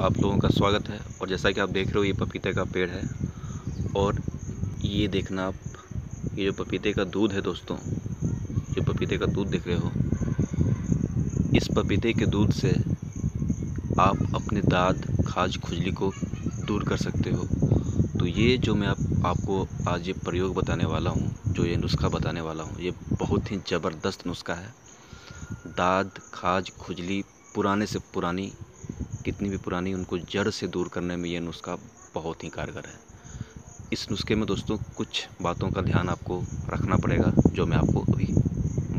आप लोगों का स्वागत है। और जैसा कि आप देख रहे हो ये पपीते का पेड़ है और ये देखना आप, ये जो पपीते का दूध है दोस्तों, ये पपीते का दूध देख रहे हो, इस पपीते के दूध से आप अपने दाद खाज खुजली को दूर कर सकते हो। तो ये जो मैं आपको आज ये प्रयोग बताने वाला हूँ, जो ये नुस्खा बताने वाला हूँ, ये बहुत ही ज़बरदस्त नुस्खा है। दाद खाज खुजली पुराने से पुरानी, कितनी भी पुरानी, उनको जड़ से दूर करने में यह नुस्खा बहुत ही कारगर है। इस नुस्खे में दोस्तों कुछ बातों का ध्यान आपको रखना पड़ेगा जो मैं आपको अभी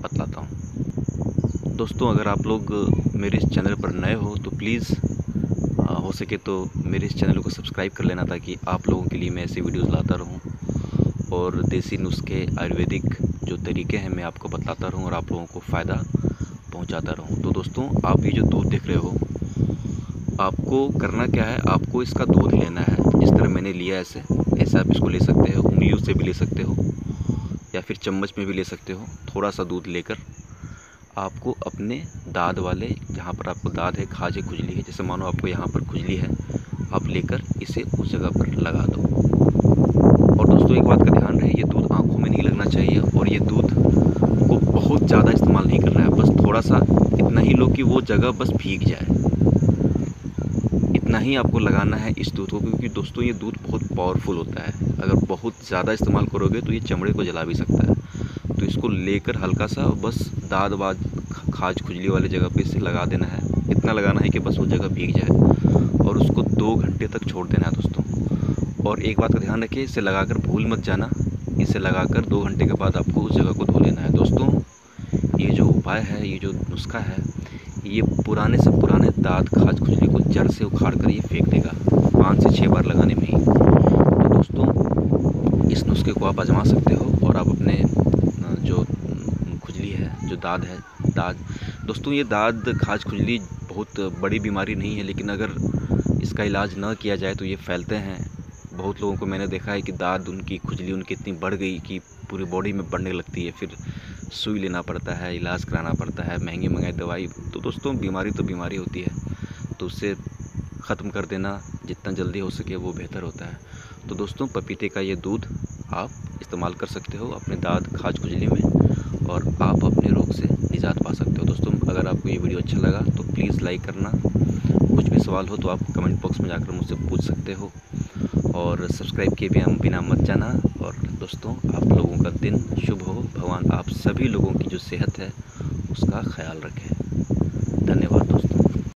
बतलाता हूँ। दोस्तों अगर आप लोग मेरे इस चैनल पर नए हो तो प्लीज़ हो सके तो मेरे इस चैनल को सब्सक्राइब कर लेना, ताकि आप लोगों के लिए मैं ऐसे वीडियोज़ लाता रहूँ और देसी नुस्खे, आयुर्वेदिक जो तरीके हैं मैं आपको बतलाता रहूँ और आप लोगों को फ़ायदा पहुँचाता रहूँ। तो दोस्तों आप ये जो दूध देख रहे हो, आपको करना क्या है, आपको इसका दूध लेना है। जिस तरह मैंने लिया ऐसे, ऐसे आप इसको ले सकते हो, उंगलियों से भी ले सकते हो या फिर चम्मच में भी ले सकते हो। थोड़ा सा दूध लेकर आपको अपने दाद वाले, जहाँ पर आपको दाद है, खाज है, खुजली है, जैसे मानो आपको यहाँ पर खुजली है, आप लेकर इसे उस जगह पर लगा दो। और दोस्तों एक बात का ध्यान रहे, ये दूध आँखों में नहीं लगना चाहिए और ये दूध को बहुत ज़्यादा इस्तेमाल नहीं करना है, बस थोड़ा सा इतना ही लो कि वो जगह बस भीग जाए, इतना ही आपको लगाना है इस दूध को। क्योंकि दोस्तों ये दूध बहुत पावरफुल होता है, अगर बहुत ज़्यादा इस्तेमाल करोगे तो ये चमड़े को जला भी सकता है। तो इसको लेकर हल्का सा बस दाद वाद खाज खुजली वाली जगह पे इसे लगा देना है, इतना लगाना है कि बस वो जगह भीग जाए और उसको 2 घंटे तक छोड़ देना है दोस्तों। और एक बात का ध्यान रखिए, इसे लगाकर भूल मत जाना, इसे लगाकर 2 घंटे के बाद आपको उस जगह को धो लेना है। दोस्तों ये जो उपाय है, ये जो नुस्खा है, ये पुराने से पुराने दाद खाज खुजली को जड़ से उखाड़ कर ये फेंक देगा 5 से 6 बार लगाने में ही। तो दोस्तों इस नुस्खे को आप आजमा सकते हो और आप अपने जो खुजली है, जो दाद है, दाद, दोस्तों ये दाद खाज खुजली बहुत बड़ी बीमारी नहीं है, लेकिन अगर इसका इलाज ना किया जाए तो ये फैलते हैं। बहुत लोगों को मैंने देखा है कि दाद उनकी, खुजली उनकी इतनी बढ़ गई कि पूरी बॉडी में बढ़ने लगती है, फिर सुई लेना पड़ता है, इलाज कराना पड़ता है, महंगी महंगाई दवाई। तो दोस्तों बीमारी तो बीमारी होती है, तो उससे ख़त्म कर देना जितना जल्दी हो सके वो बेहतर होता है। तो दोस्तों पपीते का ये दूध आप इस्तेमाल कर सकते हो अपने दाद खाज खुजली में और आप अपने रोग से निजात पा सकते हो। दोस्तों अगर आपको ये वीडियो अच्छा लगा तो प्लीज़ लाइक करना, कुछ भी सवाल हो तो आप कमेंट बॉक्स में जाकर मुझसे पूछ सकते हो और सब्सक्राइब किए बिना मत जाना। और दोस्तों आप लोगों का दिन शुभ हो, भगवान आप सभी लोगों की जो सेहत है उसका ख्याल रखें। धन्यवाद।